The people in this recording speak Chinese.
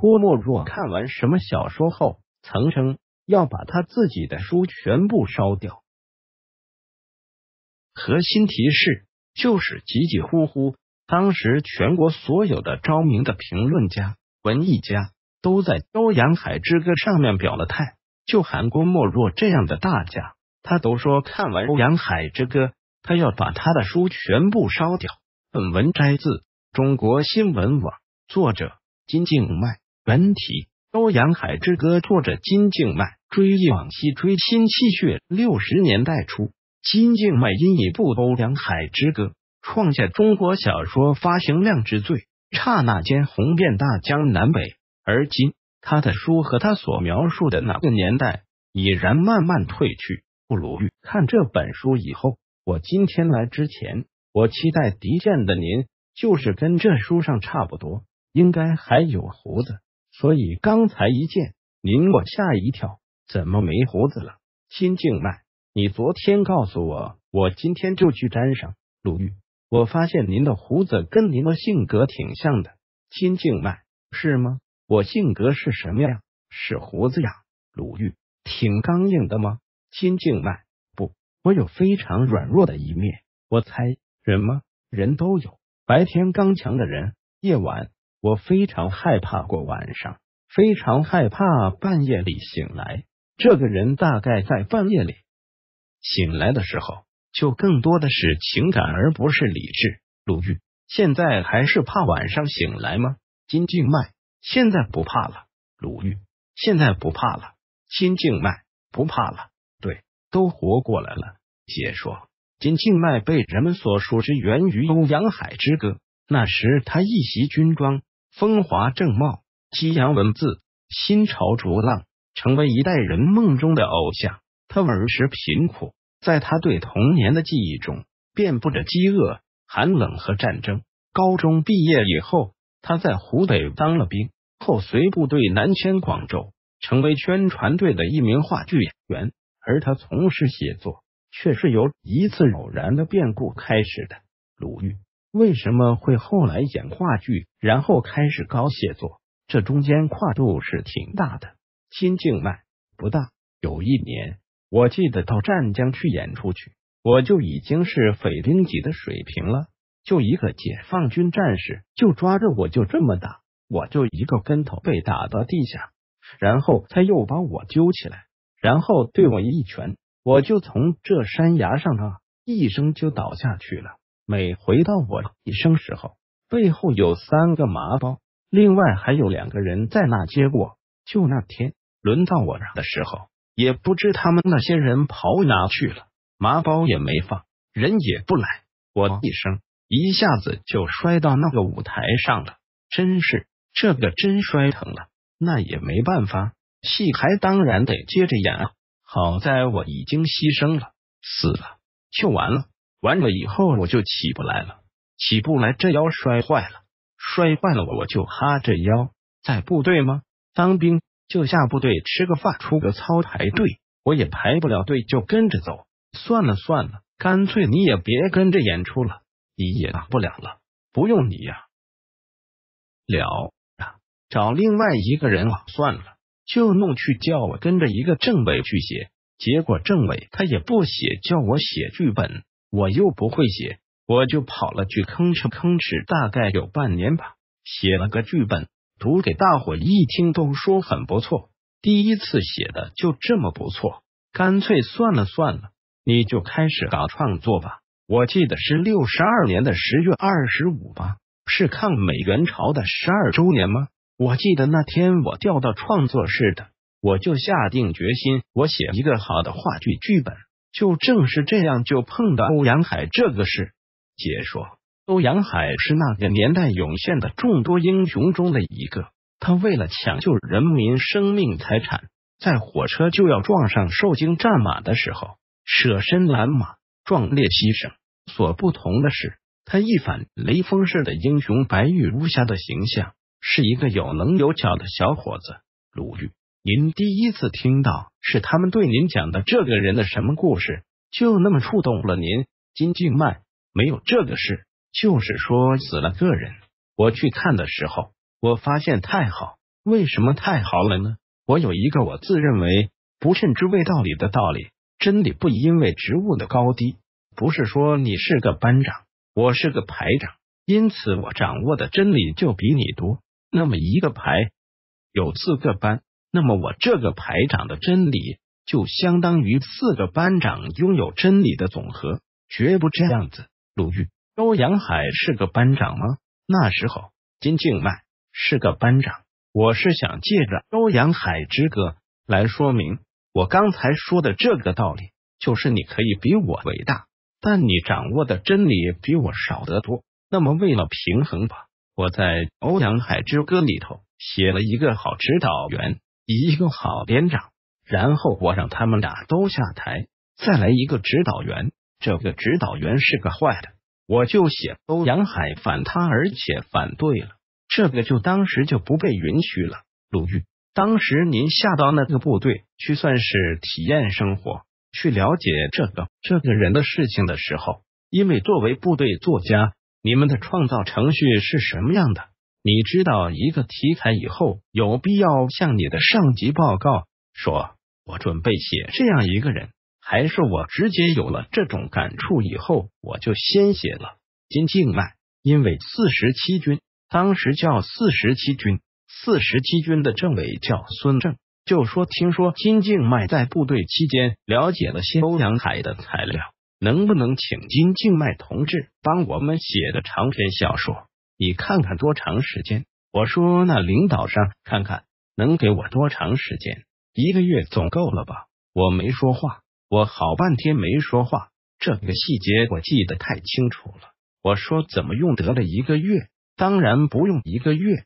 郭沫若看完什么小说后，曾称要把他自己的书全部烧掉。核心提示就是几几乎乎，当时全国所有的著名的评论家、文艺家都在《骄阳海之歌》上面表了态，就含郭沫若这样的大家，他都说看完《骄阳海之歌》，他要把他的书全部烧掉。本文摘自中国新闻网，作者金静脉，原题《骄阳海之歌》，作者金静脉，追忆往昔追新气血。60年代初，金静脉因一部《欧阳海之歌》创下中国小说发行量之最，刹那间红遍大江南北。而今，他的书和他所描述的那个年代已然慢慢褪去。不如看这本书以后，我今天来之前，我期待敌见的您就是跟这书上差不多，应该还有胡子，所以刚才一见您，我吓一跳，怎么没胡子了？金静脉，你昨天告诉我，我今天就去沾上。鲁豫，我发现您的胡子跟您的性格挺像的。金静脉，是吗？我性格是什么呀？是胡子呀。鲁豫，挺刚硬的吗？金静脉，不，我有非常软弱的一面。我猜，人吗？人都有，白天刚强的人，夜晚，我非常害怕过晚上，非常害怕半夜里醒来。这个人大概在半夜里醒来的时候，就更多的是情感而不是理智。鲁豫，现在还是怕晚上醒来吗？金静脉，现在不怕了。鲁豫，现在不怕了。金静脉，不怕了。对，都活过来了。解说，金静脉被人们所熟知源于《欧阳海之歌》，那时他一袭军装，风华正茂，激扬文字，新潮逐浪，成为一代人梦中的偶像。他儿时贫苦，在他对童年的记忆中，遍布着饥饿、寒冷和战争。高中毕业以后，他在湖北当了兵，后随部队南迁广州，成为宣传队的一名话剧演员。而他从事写作，却是由一次偶然的变故开始的。鲁豫，为什么会后来演话剧，然后开始搞写作？这中间跨度是挺大的。金静脉，不大，有一年，我记得到湛江去演出去，我就已经是匪兵级的水平了。就一个解放军战士就抓着我就这么打，我就一个跟头被打到地下，然后他又把我揪起来，然后对我一拳，我就从这山崖上啊一声就倒下去了。每回到我一声时候，背后有3个麻包，另外还有2个人在那接我。就那天轮到我的时候，也不知他们那些人跑哪去了，麻包也没放，人也不来，我一声一下子就摔到那个舞台上了。真是，这个真摔疼了。那也没办法，戏还当然得接着演啊。好在我已经牺牲了，死了就完了，完了以后我就起不来了，起不来这腰摔坏了，摔坏了我就哈着腰。在部队吗？当兵就下部队吃个饭，出个操排队，我也排不了队，就跟着走。算了算了，干脆你也别跟着演出了，你也打不了了，不用你呀了啊，找另外一个人啊，算了，就弄去叫我跟着一个政委去写。结果政委他也不写，叫我写剧本，我又不会写，我就跑了去吭哧吭哧，大概有半年吧，写了个剧本。读给大伙一听，都说很不错，第一次写的就这么不错，干脆算了算了，你就开始搞创作吧。我记得是62年的10月25吧，是抗美援朝的12周年吗？我记得那天我调到创作室的，我就下定决心，我写一个好的话剧剧本。就正是这样，就碰到欧阳海这个事。解说，欧阳海是那个年代涌现的众多英雄中的一个，他为了抢救人民生命财产，在火车就要撞上受惊战马的时候，舍身拦马，壮烈牺牲。所不同的是，他一反雷锋式的英雄白玉无瑕的形象，是一个有棱有角的小伙子。鲁豫，您第一次听到是他们对您讲的这个人的什么故事，就那么触动了您？金静脉，没有这个事，就是说死了个人。我去看的时候，我发现太好，为什么太好了呢？我有一个我自认为不称之为道理的道理，真理不因为职务的高低，不是说你是个班长，我是个排长，因此我掌握的真理就比你多。那么一个排有四个班，那么我这个排长的真理就相当于四个班长拥有真理的总和，绝不这样子。鲁豫、周扬海是个班长吗？那时候金靖迈是个班长。我是想借着周扬海之歌来说明我刚才说的这个道理，就是你可以比我伟大，但你掌握的真理比我少得多。那么为了平衡吧，我在周扬海之歌里头写了一个好指导员，一个好连长，然后我让他们俩都下台，再来一个指导员，这个指导员是个坏的，我就写周扬海反他，而且反对了。这个就当时就不被允许了。鲁豫，当时您下到那个部队去，算是体验生活，去了解这个人的事情的时候，因为作为部队作家，你们的创造程序是什么样的？你知道一个题材以后，有必要向你的上级报告，说我准备写这样一个人，还是我直接有了这种感触以后，我就先写了。金靖迈，因为47军。当时叫47军，47军的政委叫孙正，就说听说金靖迈在部队期间了解了些周扬海的材料，能不能请金靖迈同志帮我们写个长篇小说？你看看多长时间？我说那领导上看看能给我多长时间？1个月总够了吧？我没说话，我好半天没说话，这个细节我记得太清楚了。我说怎么用得了1个月？当然不用1个月，